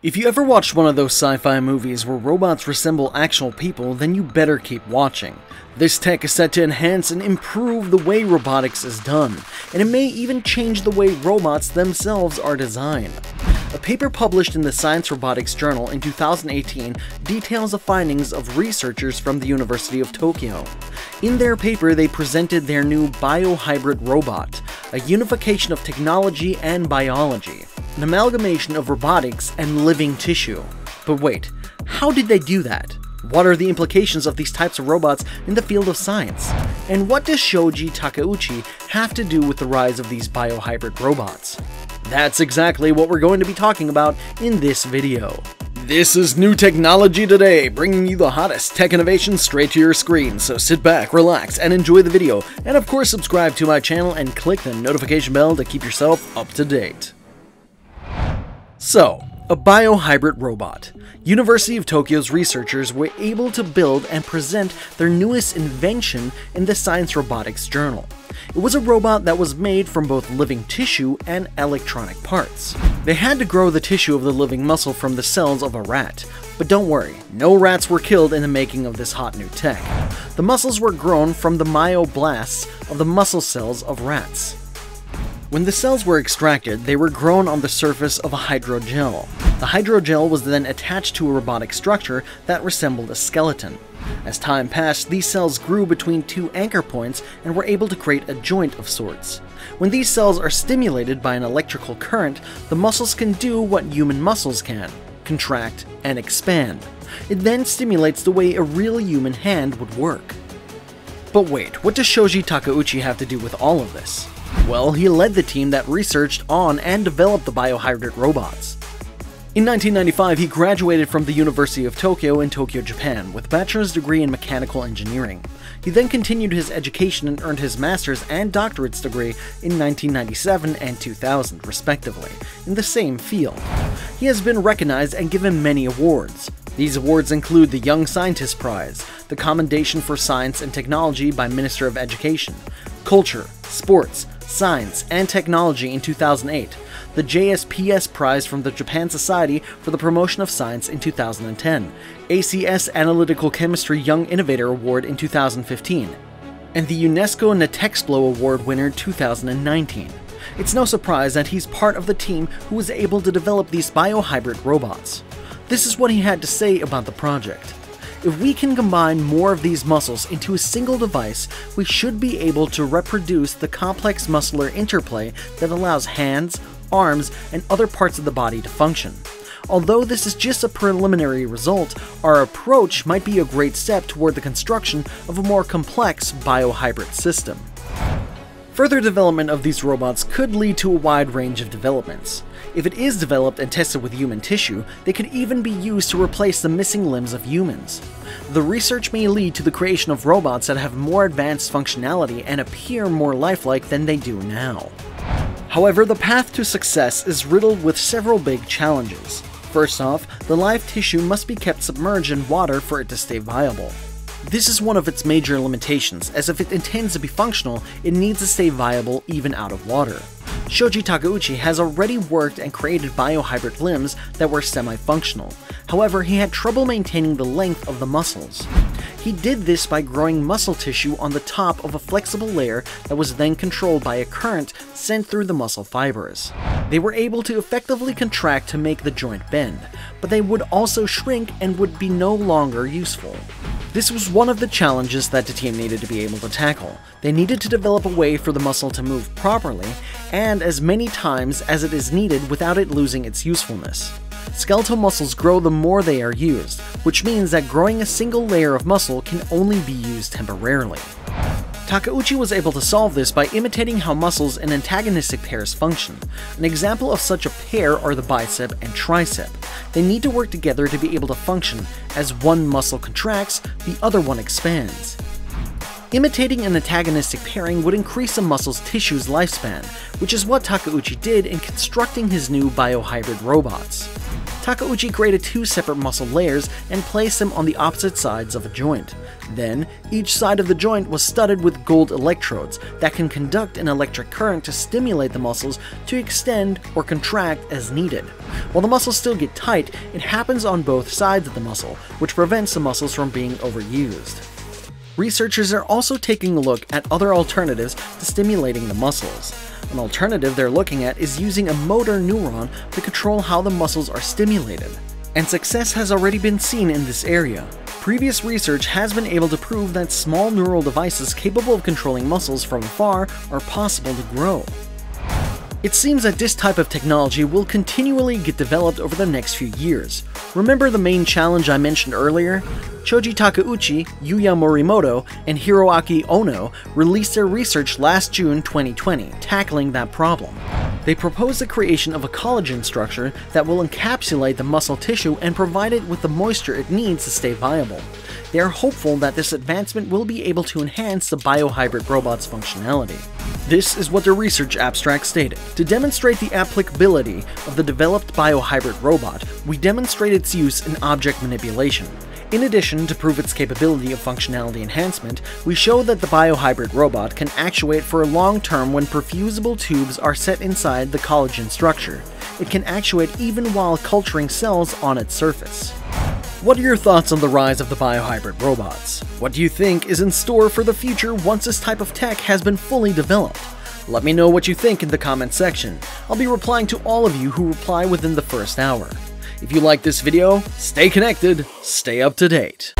If you ever watched one of those sci-fi movies where robots resemble actual people, then you better keep watching. This tech is set to enhance and improve the way robotics is done, and it may even change the way robots themselves are designed. A paper published in the Science Robotics journal in 2018 details the findings of researchers from the University of Tokyo. In their paper, they presented their new biohybrid robot, a unification of technology and biology, an amalgamation of robotics and living tissue. But wait, how did they do that? What are the implications of these types of robots in the field of science? And what does Shoji Takeuchi have to do with the rise of these biohybrid robots? That's exactly what we're going to be talking about in this video. This is New Technology Today, bringing you the hottest tech innovations straight to your screen, so sit back, relax, and enjoy the video, and of course subscribe to my channel and click the notification bell to keep yourself up to date. So, a biohybrid robot. University of Tokyo's researchers were able to build and present their newest invention in the Science Robotics journal. It was a robot that was made from both living tissue and electronic parts. They had to grow the tissue of the living muscle from the cells of a rat. But don't worry, no rats were killed in the making of this hot new tech. The muscles were grown from the myoblasts of the muscle cells of rats. When the cells were extracted, they were grown on the surface of a hydrogel. The hydrogel was then attached to a robotic structure that resembled a skeleton. As time passed, these cells grew between two anchor points and were able to create a joint of sorts. When these cells are stimulated by an electrical current, the muscles can do what human muscles can: contract and expand. It then stimulates the way a real human hand would work. But wait, what does Shoji Takeuchi have to do with all of this? Well, he led the team that researched on and developed the biohybrid robots. In 1995, he graduated from the University of Tokyo in Tokyo, Japan, with a bachelor's degree in mechanical engineering. He then continued his education and earned his master's and doctorate's degree in 1997 and 2000, respectively, in the same field. He has been recognized and given many awards. These awards include the Young Scientist Prize, the Commendation for Science and Technology by Minister of Education, Culture, Sports, Science, and Technology in 2008, the JSPS Prize from the Japan Society for the Promotion of Science in 2010, ACS Analytical Chemistry Young Innovator Award in 2015, and the UNESCO Natexplo Award winner 2019. It's no surprise that he's part of the team who was able to develop these biohybrid robots. This is what he had to say about the project. If we can combine more of these muscles into a single device, we should be able to reproduce the complex muscular interplay that allows hands, arms, and other parts of the body to function. Although this is just a preliminary result, our approach might be a great step toward the construction of a more complex biohybrid system. Further development of these robots could lead to a wide range of developments. If it is developed and tested with human tissue, they could even be used to replace the missing limbs of humans. The research may lead to the creation of robots that have more advanced functionality and appear more lifelike than they do now. However, the path to success is riddled with several big challenges. First off, the live tissue must be kept submerged in water for it to stay viable. This is one of its major limitations, as if it intends to be functional, it needs to stay viable even out of water. Shoji Takeuchi has already worked and created biohybrid limbs that were semi-functional. However, he had trouble maintaining the length of the muscles. He did this by growing muscle tissue on the top of a flexible layer that was then controlled by a current sent through the muscle fibers. They were able to effectively contract to make the joint bend, but they would also shrink and would be no longer useful. This was one of the challenges that the team needed to be able to tackle. They needed to develop a way for the muscle to move properly and as many times as it is needed without it losing its usefulness. Skeletal muscles grow the more they are used, which means that growing a single layer of muscle can only be used temporarily. Takeuchi was able to solve this by imitating how muscles in antagonistic pairs function. An example of such a pair are the bicep and tricep. They need to work together to be able to function. As one muscle contracts, the other one expands. Imitating an antagonistic pairing would increase a muscle's tissue's lifespan, which is what Takeuchi did in constructing his new biohybrid robots. Takeuchi created two separate muscle layers and placed them on the opposite sides of a joint. Then, each side of the joint was studded with gold electrodes that can conduct an electric current to stimulate the muscles to extend or contract as needed. While the muscles still get tight, it happens on both sides of the muscle, which prevents the muscles from being overused. Researchers are also taking a look at other alternatives to stimulating the muscles. An alternative they're looking at is using a motor neuron to control how the muscles are stimulated. And success has already been seen in this area. Previous research has been able to prove that small neural devices capable of controlling muscles from afar are possible to grow. It seems that this type of technology will continually get developed over the next few years. Remember the main challenge I mentioned earlier? Shoji Takeuchi, Yuya Morimoto, and Hiroaki Ono released their research last June 2020, tackling that problem. They proposed the creation of a collagen structure that will encapsulate the muscle tissue and provide it with the moisture it needs to stay viable. They are hopeful that this advancement will be able to enhance the biohybrid robot's functionality. This is what the research abstract stated. To demonstrate the applicability of the developed biohybrid robot, we demonstrate its use in object manipulation. In addition, to prove its capability of functionality enhancement, we show that the biohybrid robot can actuate for a long term when perfusible tubes are set inside the collagen structure. It can actuate even while culturing cells on its surface. What are your thoughts on the rise of the biohybrid robots? What do you think is in store for the future once this type of tech has been fully developed? Let me know what you think in the comments section. I'll be replying to all of you who reply within the first hour. If you like this video, stay connected, stay up to date.